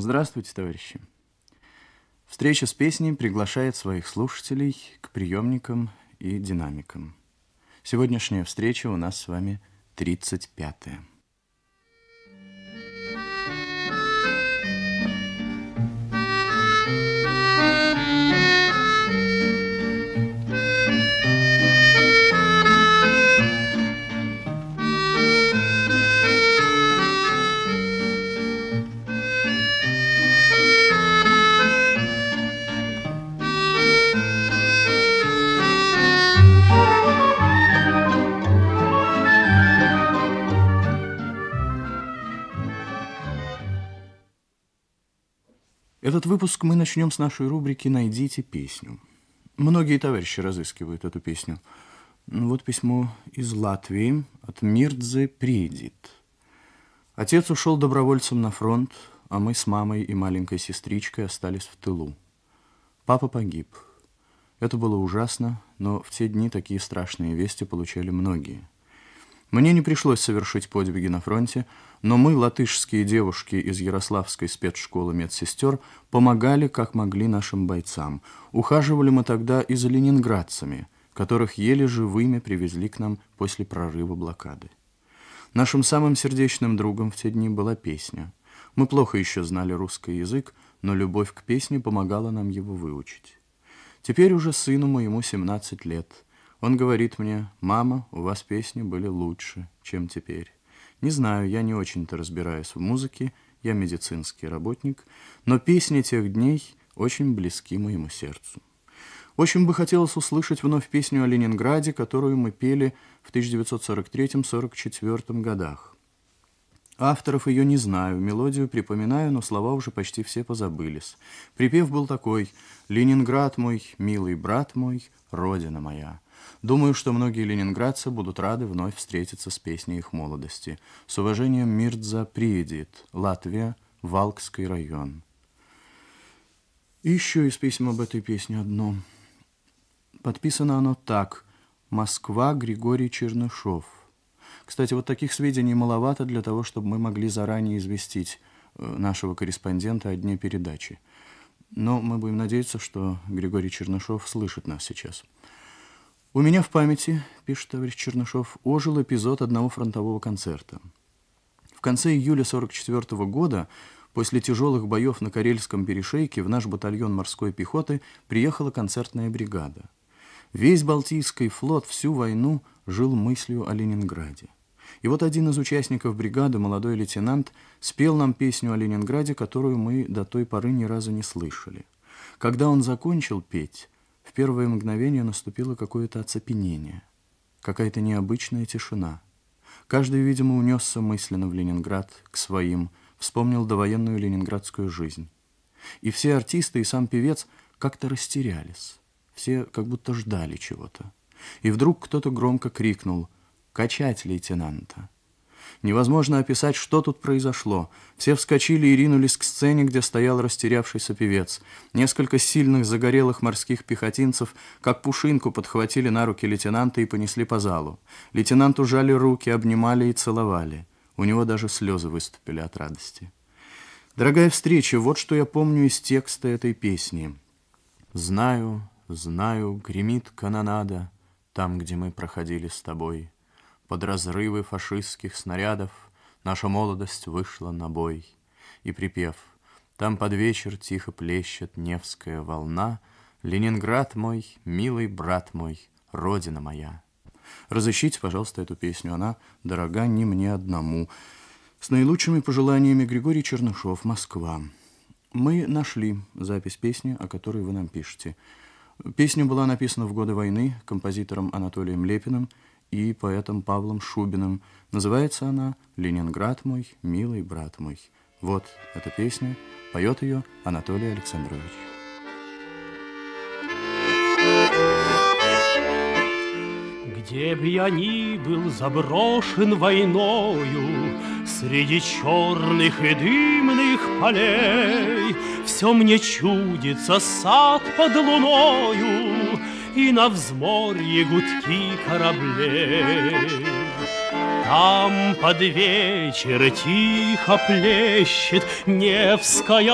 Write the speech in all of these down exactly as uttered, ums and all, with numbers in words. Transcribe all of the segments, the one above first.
Здравствуйте, товарищи. Встреча с песней приглашает своих слушателей к приемникам и динамикам. Сегодняшняя встреча у нас с вами тридцать пятая. Этот выпуск мы начнем с нашей рубрики «Найдите песню». Многие товарищи разыскивают эту песню. Вот письмо из Латвии от Мирдзы Приедит. Отец ушел добровольцем на фронт, а мы с мамой и маленькой сестричкой остались в тылу. Папа погиб. Это было ужасно, но в те дни такие страшные вести получали многие. Мне не пришлось совершить подвиги на фронте, но мы, латышские девушки из Ярославской спецшколы медсестер, помогали, как могли, нашим бойцам. Ухаживали мы тогда и за ленинградцами, которых еле живыми привезли к нам после прорыва блокады. Нашим самым сердечным другом в те дни была песня. Мы плохо еще знали русский язык, но любовь к песне помогала нам его выучить. Теперь уже сыну моему семнадцать лет. Он говорит мне: «Мама, у вас песни были лучше, чем теперь». Не знаю, я не очень-то разбираюсь в музыке, я медицинский работник, но песни тех дней очень близки моему сердцу. Очень бы хотелось услышать вновь песню о Ленинграде, которую мы пели в тысяча девятьсот сорок третьем — сорок четвёртом годах. Авторов ее не знаю, мелодию припоминаю, но слова уже почти все позабылись. Припев был такой: «Ленинград мой, милый брат мой, родина моя». Думаю, что многие ленинградцы будут рады вновь встретиться с песней их молодости. С уважением, Мирдза Приедит, Латвия, Валкский район. И еще из писем об этой песне одно. Подписано оно так: Москва, Григорий Чернышов. Кстати, вот таких сведений маловато для того, чтобы мы могли заранее известить нашего корреспондента о дне передачи. Но мы будем надеяться, что Григорий Чернышов слышит нас сейчас. «У меня в памяти, — пишет товарищ Чернышов, — ожил эпизод одного фронтового концерта. В конце июля сорок четвёртого года, после тяжелых боев на Карельском перешейке, в наш батальон морской пехоты приехала концертная бригада. Весь Балтийский флот всю войну жил мыслью о Ленинграде. И вот один из участников бригады, молодой лейтенант, спел нам песню о Ленинграде, которую мы до той поры ни разу не слышали. Когда он закончил петь, в первое мгновение наступило какое-то оцепенение, какая-то необычная тишина. Каждый, видимо, унесся мысленно в Ленинград, к своим, вспомнил довоенную ленинградскую жизнь. И все артисты, и сам певец как-то растерялись, все как будто ждали чего-то. И вдруг кто-то громко крикнул: «Качать лейтенанта!» Невозможно описать, что тут произошло. Все вскочили и ринулись к сцене, где стоял растерявшийся певец. Несколько сильных загорелых морских пехотинцев, как пушинку, подхватили на руки лейтенанта и понесли по залу. Лейтенанту жали руки, обнимали и целовали. У него даже слезы выступили от радости. Дорогая встреча, вот что я помню из текста этой песни. «Знаю, знаю, гремит канонада там, где мы проходили с тобой. Под разрывы фашистских снарядов наша молодость вышла на бой». И припев: «Там под вечер тихо плещет Невская волна, Ленинград мой, милый брат мой, родина моя». Разыщите, пожалуйста, эту песню, она дорога не мне одному. С наилучшими пожеланиями, Григорий Чернышов, Москва. Мы нашли запись песни, о которой вы нам пишете. Песня была написана в годы войны композитором Анатолием Лепиным и поэтом Павлом Шубиным. Называется она «Ленинград мой, милый брат мой». Вот эта песня, поет ее Анатолий Александрович. Где б я ни был заброшен войною, среди черных и дымных полей, все мне чудится сад под луною и на взморье гудки кораблей. Там под вечер тихо плещет Невская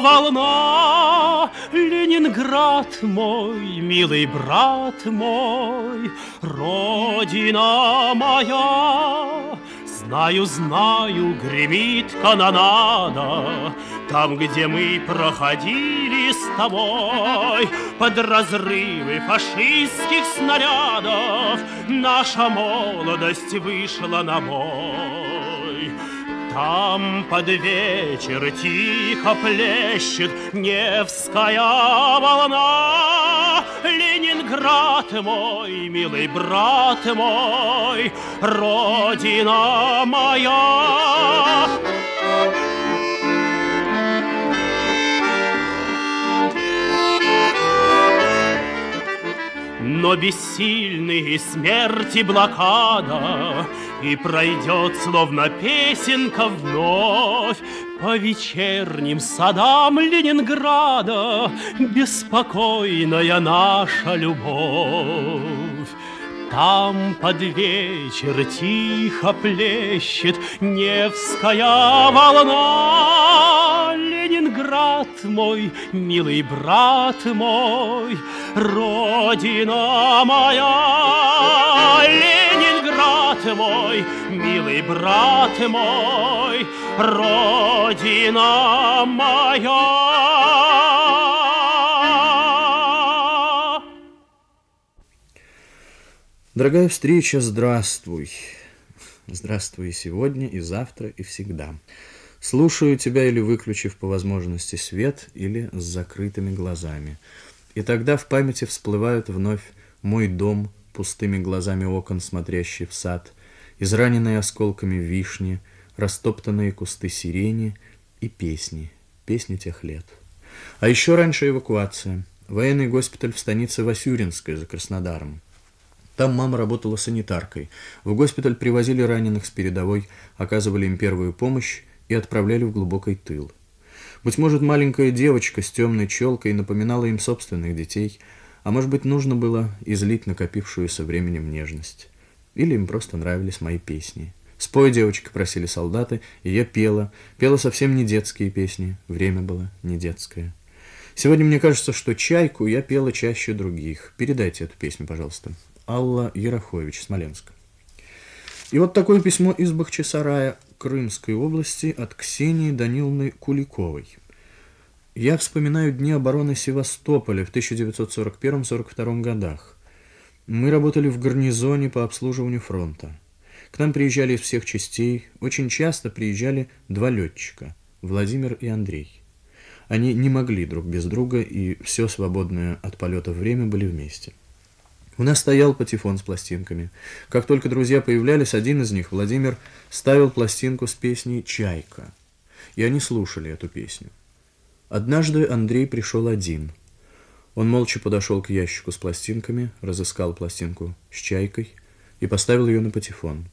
волна. Ленинград мой, милый брат мой, Родина моя. Знаю, знаю, гремит канонада, там, где мы проходили с тобой. Под разрывы фашистских снарядов наша молодость вышла на бой. Там под вечер тихо плещет Невская волна. Ленинград мой, милый брат мой, Родина моя. Но бессильны смерти блокада, и пройдет, словно песенка, вновь по вечерним садам Ленинграда беспокойная наша любовь. Там под вечер тихо плещет Невская волна. Ленинград мой, милый брат мой, Родина моя. Ленинград мой, милый брат мой, Родина моя. Дорогая встреча, здравствуй. Здравствуй и сегодня, и завтра, и всегда. Слушаю тебя, или выключив по возможности свет, или с закрытыми глазами. И тогда в памяти всплывают вновь мой дом, пустыми глазами окон смотрящий в сад, израненные осколками вишни, растоптанные кусты сирени и песни, песни тех лет. А еще раньше эвакуация, военный госпиталь в станице Васюринской за Краснодаром. Там мама работала санитаркой, в госпиталь привозили раненых с передовой, оказывали им первую помощь и отправляли в глубокий тыл. Быть может, маленькая девочка с темной челкой напоминала им собственных детей, а может быть, нужно было излить накопившуюся временем нежность. Или им просто нравились мои песни. «Спой, девочка», — просили солдаты, и я пела. Пела совсем не детские песни, время было не детское. Сегодня мне кажется, что «Чайку» я пела чаще других. Передайте эту песню, пожалуйста. Алла Ярахович, Смоленск. И вот такое письмо из Бахчисарая, Крымской области, от Ксении Даниловны Куликовой. Я вспоминаю дни обороны Севастополя в тысяча девятьсот сорок первом — сорок втором годах. Мы работали в гарнизоне по обслуживанию фронта. К нам приезжали из всех частей, очень часто приезжали два летчика, Владимир и Андрей. Они не могли друг без друга, и все свободное от полета время были вместе. У нас стоял патефон с пластинками. Как только друзья появлялись, один из них, Владимир, ставил пластинку с песней «Чайка». И они слушали эту песню. Однажды Андрей пришел один. Он молча подошел к ящику с пластинками, разыскал пластинку с «Чайкой» и поставил ее на патефон.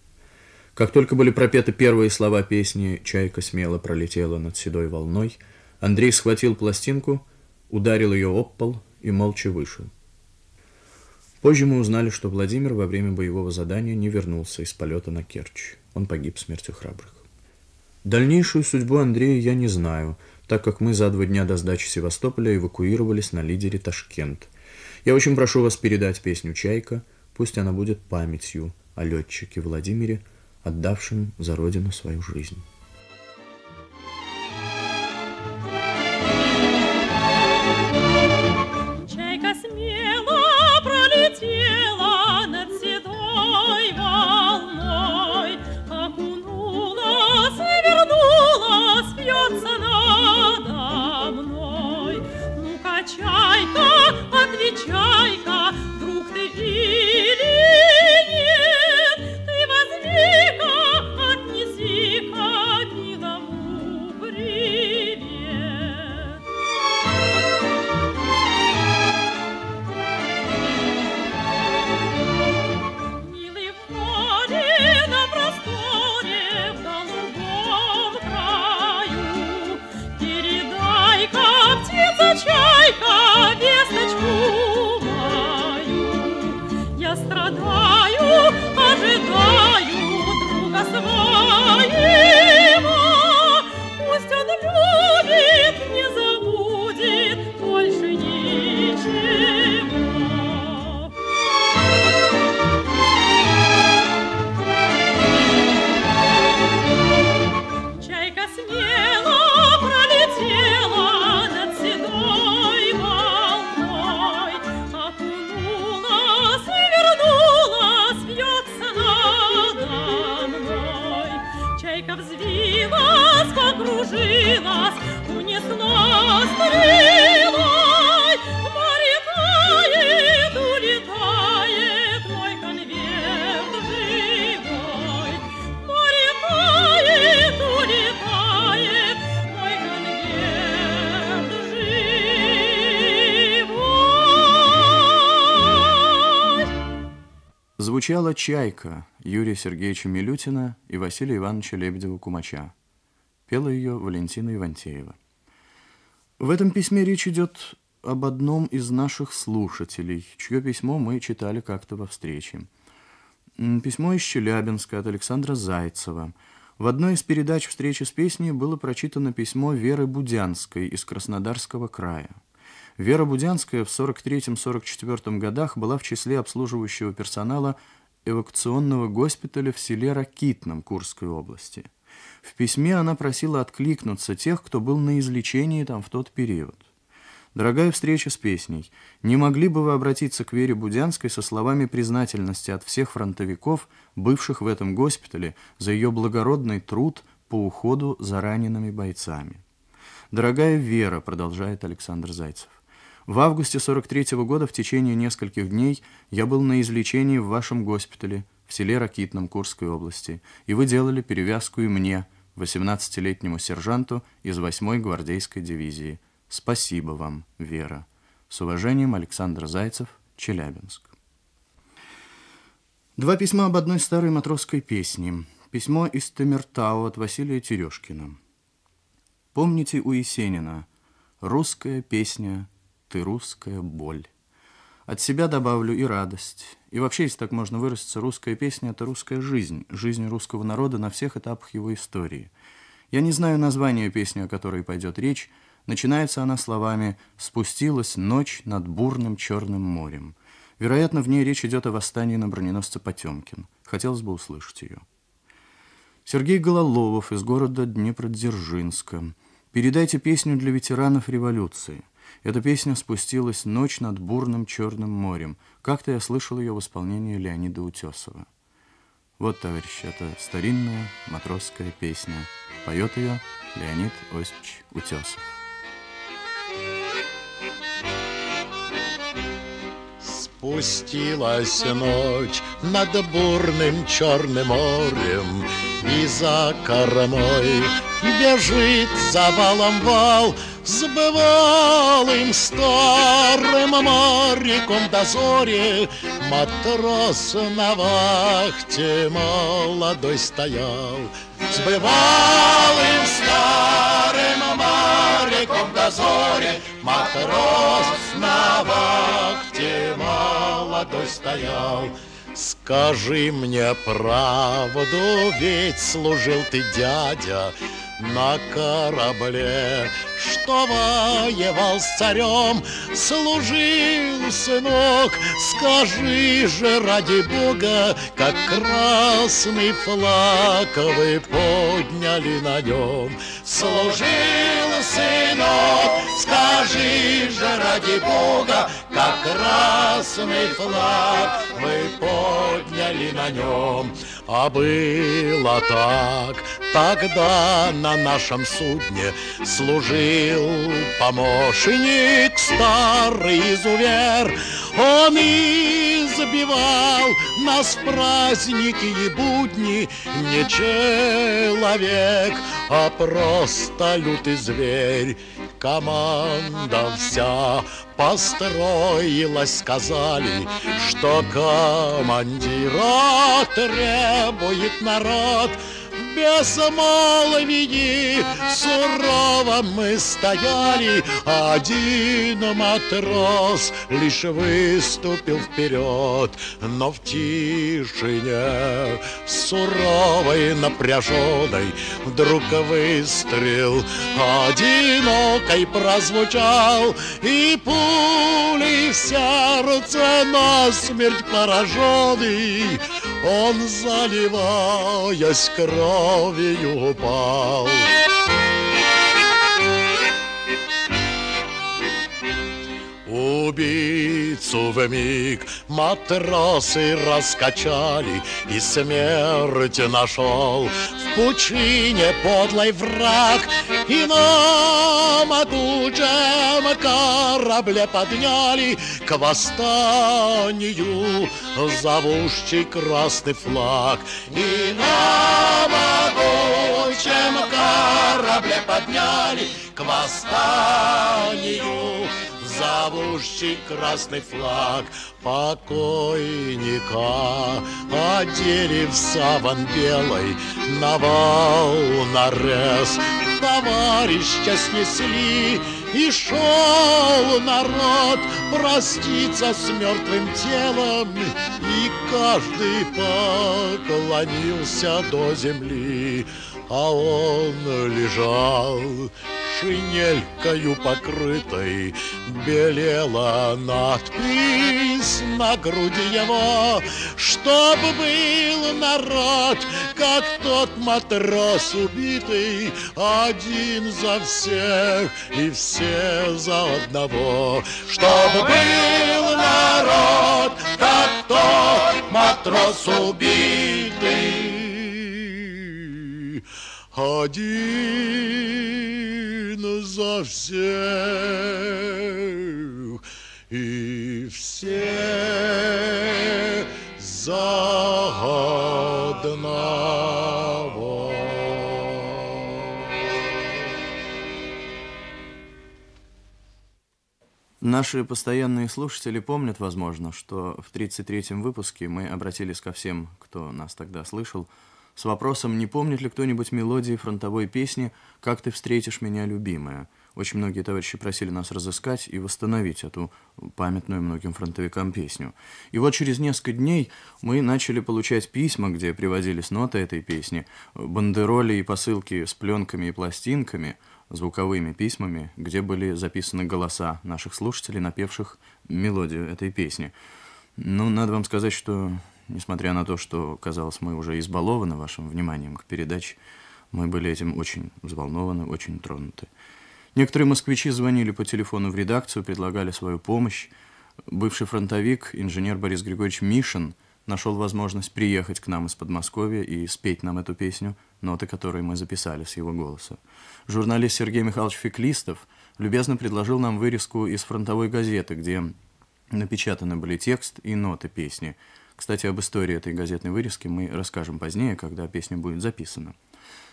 Как только были пропеты первые слова песни «Чайка смело пролетела над седой волной», Андрей схватил пластинку, ударил ее об пол и молча вышел. Позже мы узнали, что Владимир во время боевого задания не вернулся из полета на Керчь. Он погиб смертью храбрых. Дальнейшую судьбу Андрея я не знаю, так как мы за два дня до сдачи Севастополя эвакуировались на лидере Ташкент. Я очень прошу вас передать песню «Чайка», пусть она будет памятью о летчике Владимире, отдавшем за родину свою жизнь. Чайка, весточку мою. Звучала «Чайка» Юрия Сергеевича Милютина и Василия Ивановича Лебедева-Кумача. Пела ее Валентина Ивантеева. В этом письме речь идет об одном из наших слушателей, чье письмо мы читали как-то во встрече. Письмо из Челябинска от Александра Зайцева. В одной из передач «Встречи с песней» было прочитано письмо Веры Будянской из Краснодарского края. Вера Будянская в сорок третьем — сорок четвёртом годах была в числе обслуживающего персонала эвакуационного госпиталя в селе Ракитном Курской области. В письме она просила откликнуться тех, кто был на излечении там в тот период. «Дорогая встреча с песней, не могли бы вы обратиться к Вере Будянской со словами признательности от всех фронтовиков, бывших в этом госпитале, за ее благородный труд по уходу за ранеными бойцами?» «Дорогая Вера», — продолжает Александр Зайцев, «в августе сорок третьего года в течение нескольких дней я был на излечении в вашем госпитале в селе Ракитном Курской области, и вы делали перевязку и мне, восемнадцатилетнему сержанту из восьмой гвардейской дивизии. Спасибо вам, Вера. С уважением, Александр Зайцев, Челябинск». Два письма об одной старой матросской песне. Письмо из Темиртау от Василия Терешкина. Помните у Есенина «Русская песня, ты русская боль». От себя добавлю и радость. И вообще, если так можно выразиться, русская песня — это русская жизнь, жизнь русского народа на всех этапах его истории. Я не знаю названия песни, о которой пойдет речь. Начинается она словами «Спустилась ночь над бурным Черным морем». Вероятно, в ней речь идет о восстании на броненосце Потемкин. Хотелось бы услышать ее. Сергей Гололовов из города Днепродзержинска. «Передайте песню для ветеранов революции». Эта песня «Спустилась ночь над бурным Черным морем». Как-то я слышал ее в исполнении Леонида Утесова. Вот, товарищи, это старинная матросская песня. Поет ее Леонид Осьпич Утесов. Спустилась ночь над бурным Черным морем, и за кормой бежит за валом вал с бывалым старым моряком до зори. Матрос на вахте молодой стоял с бывалым старым моряком до зори. Матрос на вахте молодой стоял. Скажи мне правду, ведь служил ты, дядя, на корабле, что воевал с царем. Служил, сынок, скажи же ради Бога, как красный флаг вы подняли на нем. Служил, сынок, скажи же ради Бога, как красный флаг вы подняли на нем. А было так, тогда на нашем судне служил помощник старый изувер. Он избивал нас в праздники и будни, не человек, а просто лютый зверь. Команда вся построилась, сказали, что командира требует народ. без молвии сурово мы стояли, один матрос лишь выступил вперед, но в тишине суровой напряженной вдруг выстрел одинокой прозвучал, и пули в сердце насмерть пораженный, он, заливаясь кровью, упал. Убийцу вмиг матросы раскачали, и смерть нашел в пучине подлый враг, и на могучем корабле подняли к восстанию зовущий красный флаг. И на могучем корабле подняли к восстанию зовущий красный флаг. Покойника одели в саван белый, на волна рез товарища снесли, и шел народ проститься с мертвым телом, и каждый поклонился до земли, а он лежал шинелькою покрытой, белела надпись на груди его, чтоб был народ, как тот матрос убитый, один за всех и все за одного. Чтоб был народ, как тот матрос убитый, один за всех и все за одного. Наши постоянные слушатели помнят, возможно, что в тридцать третьем выпуске мы обратились ко всем, кто нас тогда слышал, с вопросом, не помнит ли кто-нибудь мелодии фронтовой песни «Как ты встретишь меня, любимая?». Очень многие товарищи просили нас разыскать и восстановить эту памятную многим фронтовикам песню. И вот через несколько дней мы начали получать письма, где приводились ноты этой песни, бандероли и посылки с пленками и пластинками, звуковыми письмами, где были записаны голоса наших слушателей, напевших мелодию этой песни. Ну, надо вам сказать, что... несмотря на то, что, казалось, мы уже избалованы вашим вниманием к передаче, мы были этим очень взволнованы, очень тронуты. Некоторые москвичи звонили по телефону в редакцию, предлагали свою помощь. Бывший фронтовик, инженер Борис Григорьевич Мишин, нашел возможность приехать к нам из Подмосковья и спеть нам эту песню, ноты которой мы записали с его голоса. Журналист Сергей Михайлович Феклистов любезно предложил нам вырезку из фронтовой газеты, где напечатаны были текст и ноты песни. Кстати, об истории этой газетной вырезки мы расскажем позднее, когда песня будет записана.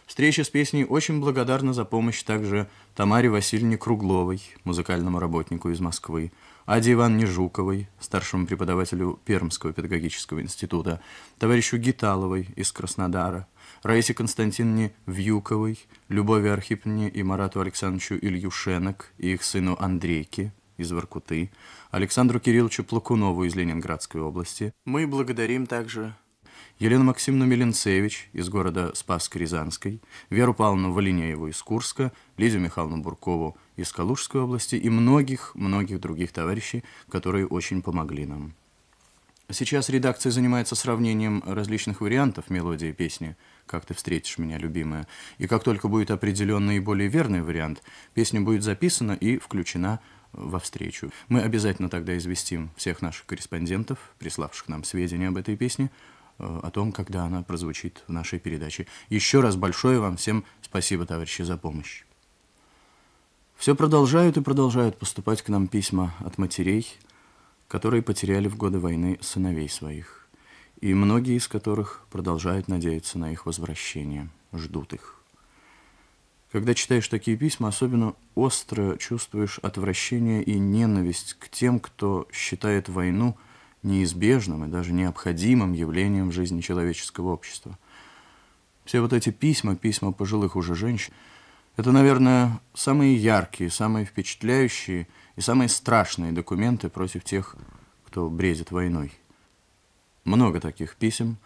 Встреча с песней очень благодарна за помощь также Тамаре Васильевне Кругловой, музыкальному работнику из Москвы, Аде Иванне Жуковой, старшему преподавателю Пермского педагогического института, товарищу Гиталовой из Краснодара, Раисе Константиновне Вьюковой, Любови Архипне и Марату Александровичу Ильюшенок и их сыну Андрейке из Воркуты, Александру Кирилловичу Плакунову из Ленинградской области. Мы благодарим также Елену Максимовну Милинцевич из города Спасск-Рязанской, Веру Павловну Валинееву из Курска, Лидию Михайловну Буркову из Калужской области и многих-многих других товарищей, которые очень помогли нам. Сейчас редакция занимается сравнением различных вариантов мелодии песни «Как ты встретишь меня, любимая». И как только будет определен наиболее верный вариант, песня будет записана и включена во встречу. Мы обязательно тогда известим всех наших корреспондентов, приславших нам сведения об этой песне, о том, когда она прозвучит в нашей передаче. Еще раз большое вам всем спасибо, товарищи, за помощь. Все продолжают и продолжают поступать к нам письма от матерей, которые потеряли в годы войны сыновей своих, и многие из которых продолжают надеяться на их возвращение, ждут их. Когда читаешь такие письма, особенно остро чувствуешь отвращение и ненависть к тем, кто считает войну неизбежным и даже необходимым явлением в жизни человеческого общества. Все вот эти письма, письма пожилых уже женщин, это, наверное, самые яркие, самые впечатляющие и самые страшные документы против тех, кто бредит войной. Много таких писем,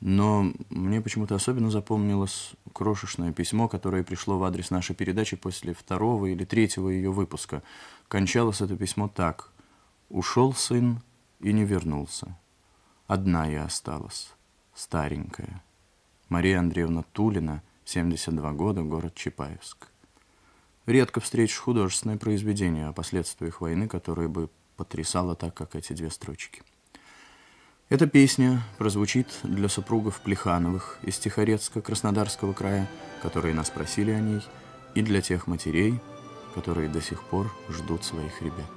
но мне почему-то особенно запомнилось крошечное письмо, которое пришло в адрес нашей передачи после второго или третьего ее выпуска. Кончалось это письмо так. «Ушел сын и не вернулся. Одна я осталась, старенькая. Мария Андреевна Тулина, семьдесят два года, город Чапаевск». Редко встретишь художественное произведение о последствиях войны, которое бы потрясало так, как эти две строчки. Эта песня прозвучит для супругов Плехановых из Тихорецка, Краснодарского края, которые нас просили о ней, и для тех матерей, которые до сих пор ждут своих ребят.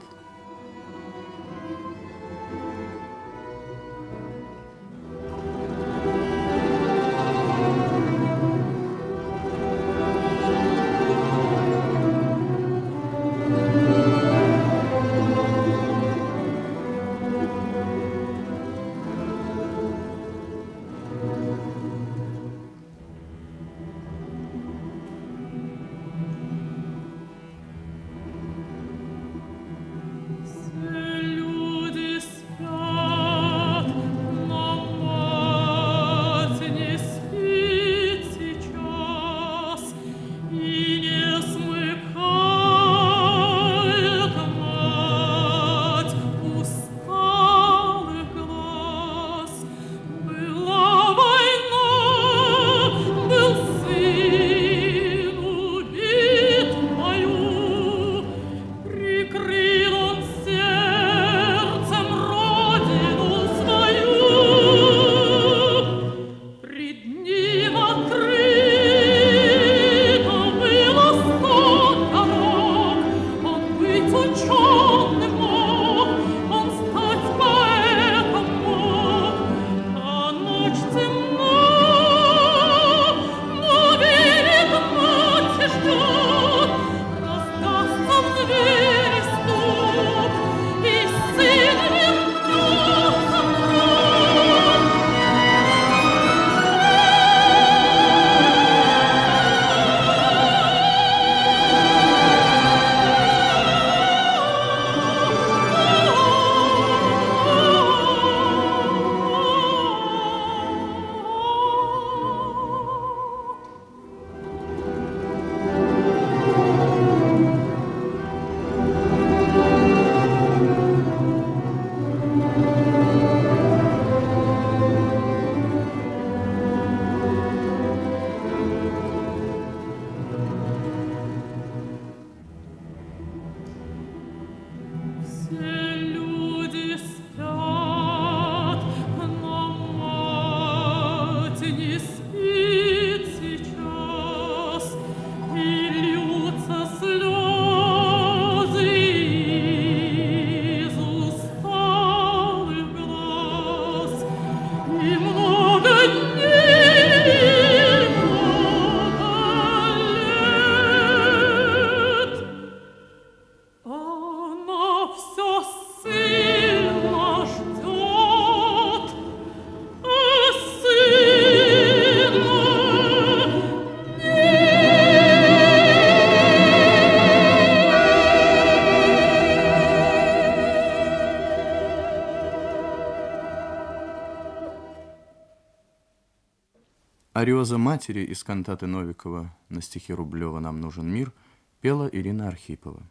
Ариоза матери из кантаты Новикова на стихи Рублева «Нам нужен мир» пела Ирина Архипова.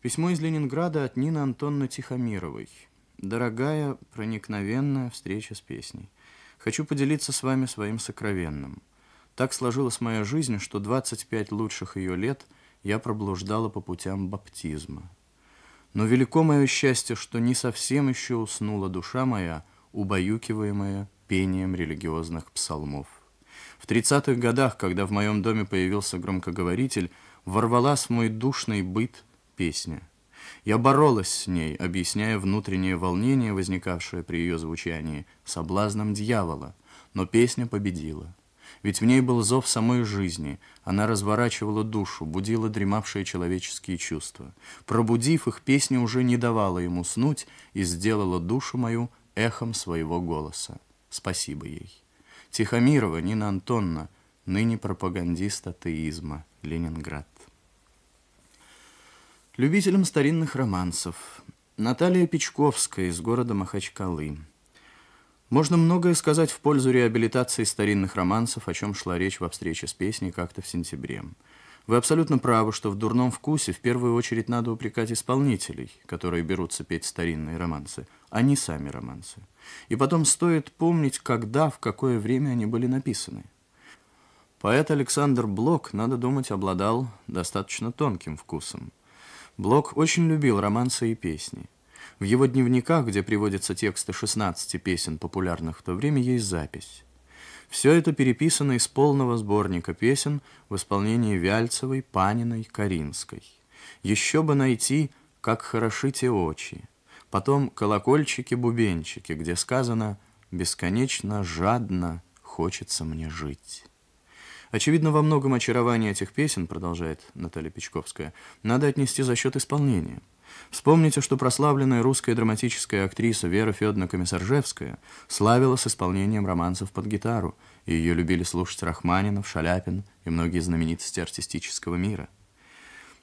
Письмо из Ленинграда от Нины Антоновны Тихомировой. Дорогая, проникновенная встреча с песней. Хочу поделиться с вами своим сокровенным. Так сложилась моя жизнь, что двадцать пять лучших ее лет я проблуждала по путям баптизма. Но велико мое счастье, что не совсем еще уснула душа моя, убаюкиваемая пением религиозных псалмов. В тридцатых годах, когда в моем доме появился громкоговоритель, ворвалась в мой душный быт песня. Я боролась с ней, объясняя внутреннее волнение, возникавшее при ее звучании, соблазном дьявола. Но песня победила. Ведь в ней был зов самой жизни. Она разворачивала душу, будила дремавшие человеческие чувства. Пробудив их, песня уже не давала им уснуть и сделала душу мою эхом своего голоса. Спасибо ей. Тихомирова Нина Антоновна, ныне пропагандист атеизма, Ленинград. Любителям старинных романсов. Наталья Печковская из города Махачкалы. Можно многое сказать в пользу реабилитации старинных романсов, о чем шла речь во встрече с песней как-то в сентябре. Вы абсолютно правы, что в дурном вкусе в первую очередь надо упрекать исполнителей, которые берутся петь старинные романсы, а не сами романсы. И потом стоит помнить, когда, в какое время они были написаны. Поэт Александр Блок, надо думать, обладал достаточно тонким вкусом. Блок очень любил романсы и песни. В его дневниках, где приводятся тексты шестнадцати песен, популярных в то время, есть запись. Все это переписано из полного сборника песен в исполнении Вяльцевой, Паниной, Каринской. Еще бы найти «Как хороши те очи», потом «Колокольчики-бубенчики», где сказано «Бесконечно жадно хочется мне жить». Очевидно, во многом очарование этих песен, продолжает Наталья Печковская, надо отнести за счет исполнения. Вспомните, что прославленная русская драматическая актриса Вера Федоровна Комиссаржевская славила с исполнением романсов под гитару, и ее любили слушать Рахманинов, Шаляпин и многие знаменитости артистического мира.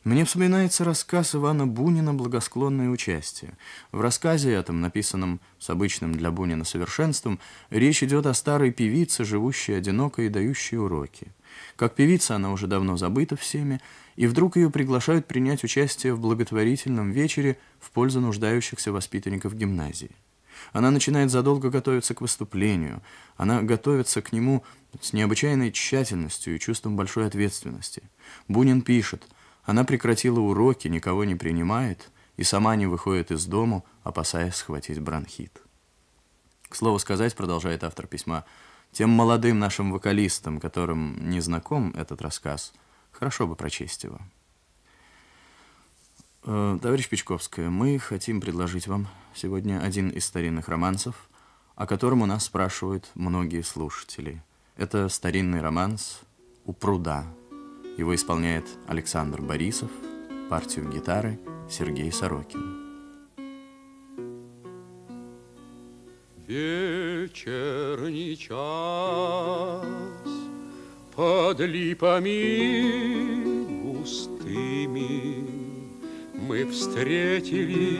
Мне вспоминается рассказ Ивана Бунина «Благосклонное участие». В рассказе этом, написанном с обычным для Бунина совершенством, речь идет о старой певице, живущей одиноко и дающей уроки. Как певица она уже давно забыта всеми, и вдруг ее приглашают принять участие в благотворительном вечере в пользу нуждающихся воспитанников гимназии. Она начинает задолго готовиться к выступлению, она готовится к нему с необычайной тщательностью и чувством большой ответственности. Бунин пишет: «Она прекратила уроки, никого не принимает и сама не выходит из дому, опасаясь схватить бронхит». К слову сказать, продолжает автор письма, тем молодым нашим вокалистам, которым не знаком этот рассказ, хорошо бы прочесть его. Э, товарищ Печковская, мы хотим предложить вам сегодня один из старинных романсов, о котором у нас спрашивают многие слушатели. Это старинный романс «У пруда». Его исполняет Александр Борисов, партию гитары Сергей Сорокин. Вечерний час под липами густыми мы встретились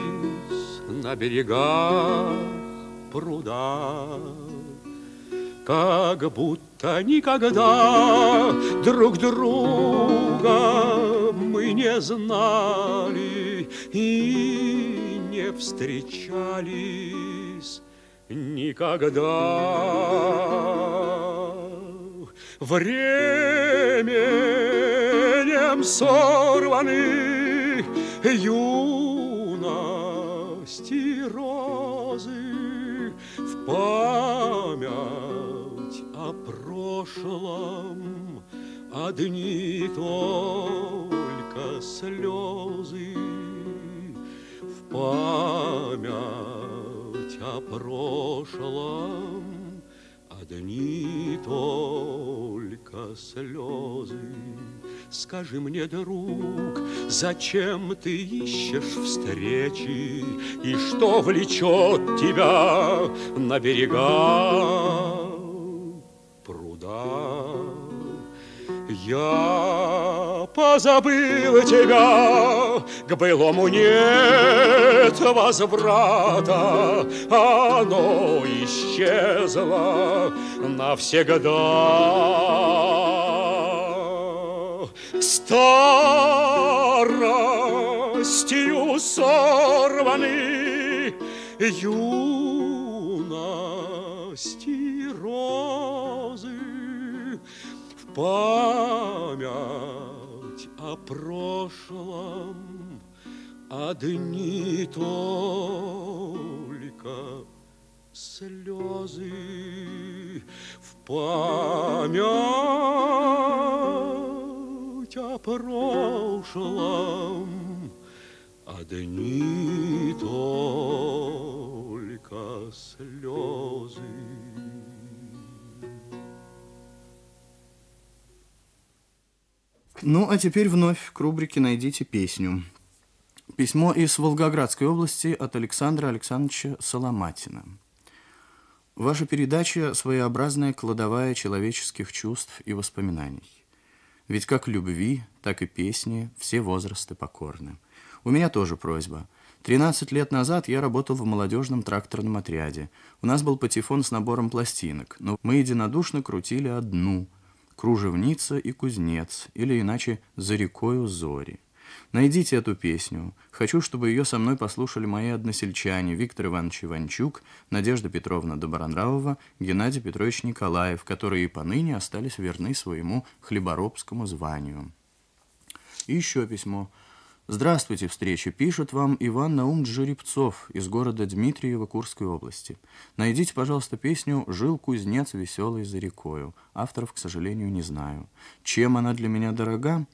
на берегах пруда, как будто никогда друг друга мы не знали и не встречались никогда. Временем сорваны юности розы в память о прошлом, одни только слезы в память о прошлом, одни только слезы. Скажи мне, друг, зачем ты ищешь встречи, и что влечет тебя на берега пруда? Я позабыл тебя, к былому нет возврата, оно исчезло навсегда. Старостью сорваны юности розы в память о прошлом, одни только слезы в память о прошлом, одни только слезы. Ну, а теперь вновь к рубрике «Найдите песню». Письмо из Волгоградской области от Александра Александровича Соломатина. Ваша передача – своеобразная кладовая человеческих чувств и воспоминаний. Ведь как любви, так и песни все возрасты покорны. У меня тоже просьба. тринадцать лет назад я работал в молодежном тракторном отряде. У нас был патефон с набором пластинок, но мы единодушно крутили одну – «Кружевница и кузнец», или иначе «За рекою зори». Найдите эту песню. Хочу, чтобы ее со мной послушали мои односельчане Виктор Иванович Иванчук, Надежда Петровна Добронравова, Геннадий Петрович Николаев, которые и поныне остались верны своему хлеборобскому званию. И еще письмо. Здравствуйте, встречи. Пишет вам Иван Наумович Жеребцов из города Дмитриева Курской области. Найдите, пожалуйста, песню «Жил кузнец веселый за рекою». Авторов, к сожалению, не знаю. Чем она для меня дорога?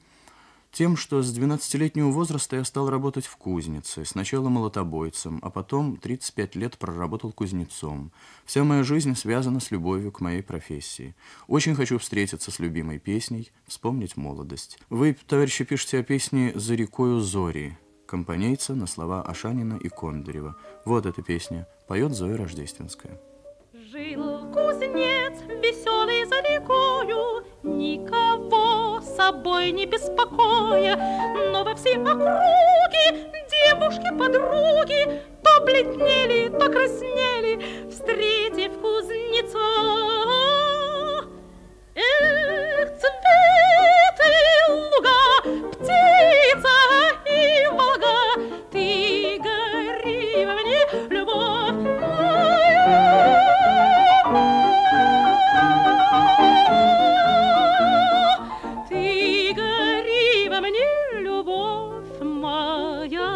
Тем, что с двенадцатилетнего возраста я стал работать в кузнице, сначала молотобойцем, а потом тридцать пять лет проработал кузнецом. Вся моя жизнь связана с любовью к моей профессии. Очень хочу встретиться с любимой песней, вспомнить молодость. Вы, товарищи, пишете о песне «За рекою зори» компанейца на слова Ашанина и Кондарева. Вот эта песня. Поет Зоя Рождественская. Жил кузнец веселый за рекою, никого собой не беспокоя, но во всей округе девушки-подруги то бледнели, то краснели, встретив кузнеца. Эх, цветы луга, птица и волга, ты гори во мне, любовь моя. Ты гори во мне, любовь моя.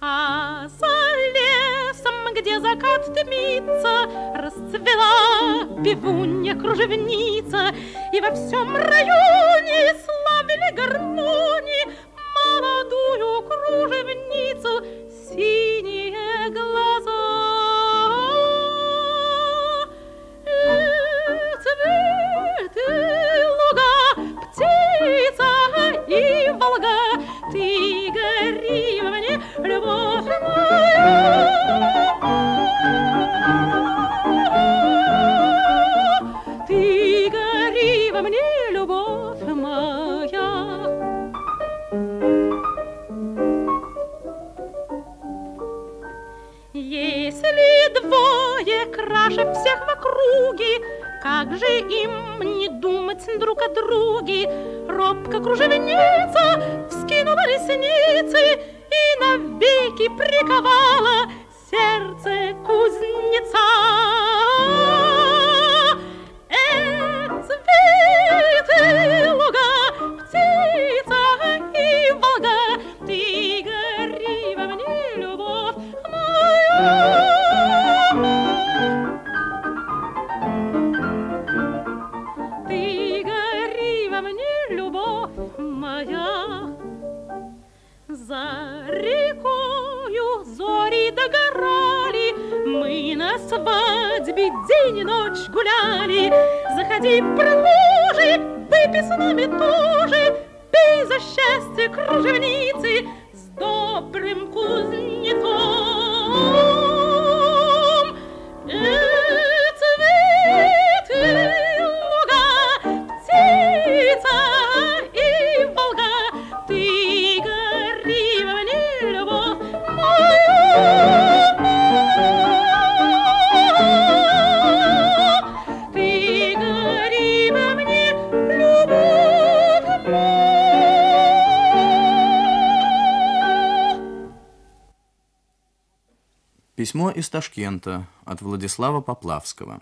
А за лесом, где закат дымится, расцвела певунья-кружевница, и во всем районе славили гармонии молодую кружевницу синие глаза. И волга, ты гори во мне, любовь моя. Ты гори во мне, любовь моя. Если двое краше всех в округе, как же им не думать друг о друге? Робко кружевница вскинула ресницы и навеки приковала сердце кузнеца. Э, цветы луга, птица и волга, ты гори во мне, любовь моя. За рекою зори догорали, мы на свадьбе день и ночь гуляли. Заходи, прохожий, выпей с нами тоже, пей за счастье кружевницы с добрым кузнецом. Э, цветы луга, птица. Письмо из Ташкента от Владислава Поплавского.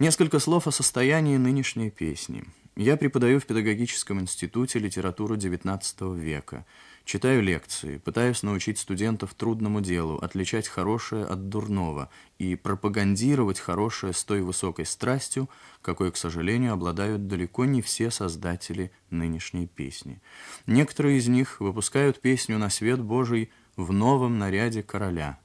Несколько слов о состоянии нынешней песни. Я преподаю в педагогическом институте литературу девятнадцатого века. Читаю лекции, пытаюсь научить студентов трудному делу, отличать хорошее от дурного и пропагандировать хорошее с той высокой страстью, какой, к сожалению, обладают далеко не все создатели нынешней песни. Некоторые из них выпускают песню на свет Божий в новом наряде короля.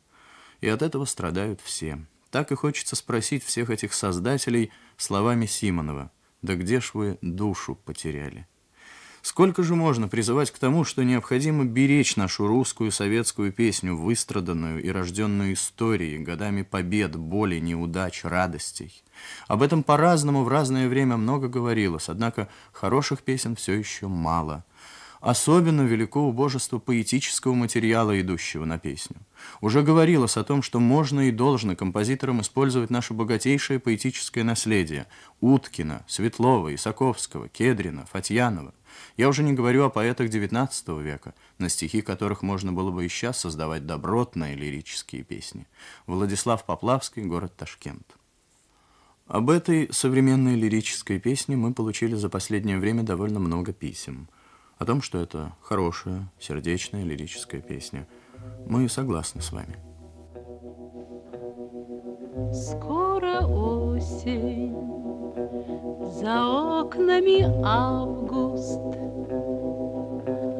И от этого страдают все. Так и хочется спросить всех этих создателей словами Симонова: «Да где ж вы душу потеряли?» Сколько же можно призывать к тому, что необходимо беречь нашу русскую советскую песню, выстраданную и рожденную историей, годами побед, боли, неудач, радостей. Об этом по-разному в разное время много говорилось, однако хороших песен все еще мало. Особенно велико убожество поэтического материала, идущего на песню. Уже говорилось о том, что можно и должно композиторам использовать наше богатейшее поэтическое наследие – Уткина, Светлова, Исаковского, Кедрина, Фатьянова. Я уже не говорю о поэтах девятнадцатого века, на стихи которых можно было бы и сейчас создавать добротные лирические песни. Владислав Поплавский, город Ташкент. Об этой современной лирической песне мы получили за последнее время довольно много писем. О том, что это хорошая, сердечная, лирическая песня. Мы согласны с вами. Скоро осень, за окнами август,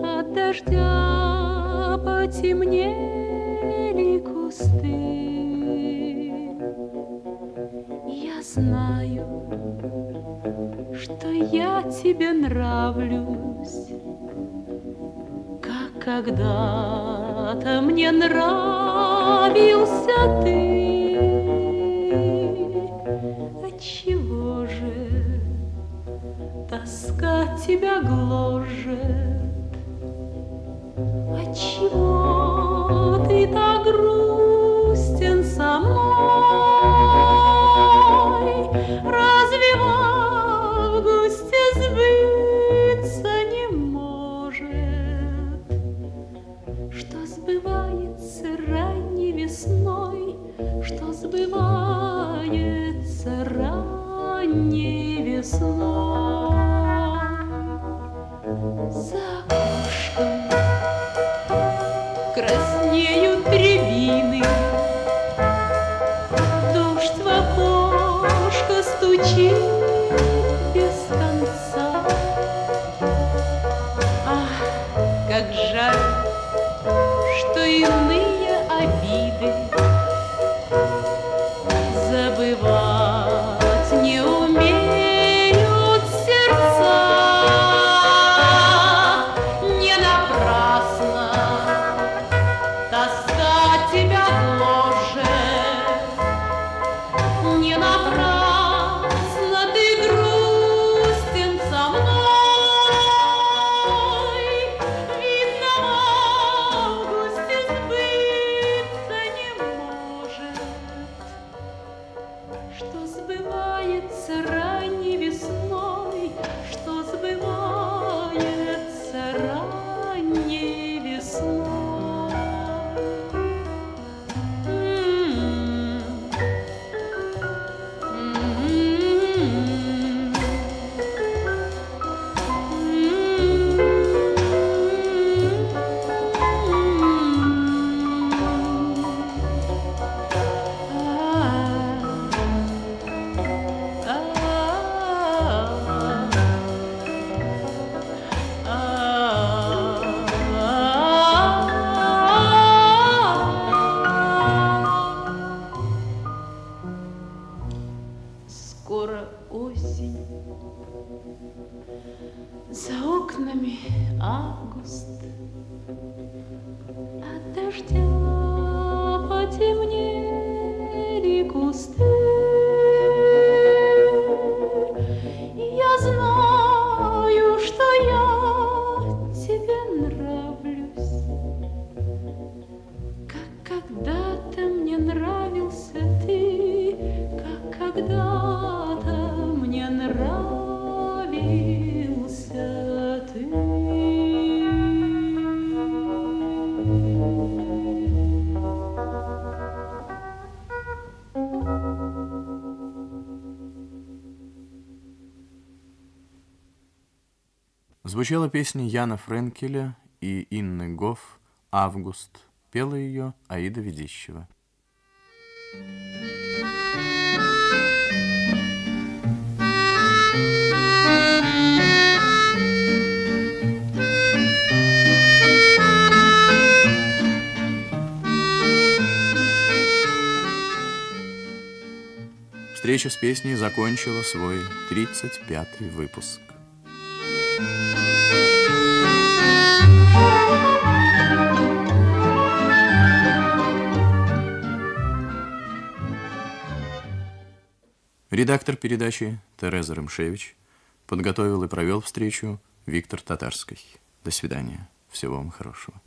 от дождя потемнели кусты. Я знаю, что я тебе нравлюсь, как когда-то мне нравился ты. Отчего же тоска тебя гложет? Отчего ты так грустен со мной? Разве в августе сбыться не может, что сбывается ранней весной, что сбывается ранней весной? За окошком краснеют рябины, дождь в окошко стучит без конца. Ах, как жаль, что иные обиды забывать не умеют сердца. Не напрасно тоска тебя гложет, не напрасно ты грустен со мной. Видно, в августе сбыться не может, что сбывается ранней весной, что сбывается ранней весной. М-м. М-м. Скоро осень, за окнами август, от дождя потемнели кусты. Я знаю, что я тебе нравлюсь, как когда-то мне нравился ты, как когда-то мне нравился ты. Звучала песня Яна Френкеля и Инны Гофф «Август». Пела ее Аида Ведищева. Встреча с песней закончила свой тридцать пятый выпуск. Редактор передачи Тереза Рымшевич подготовил и провел встречу Виктор Татарский. До свидания. Всего вам хорошего.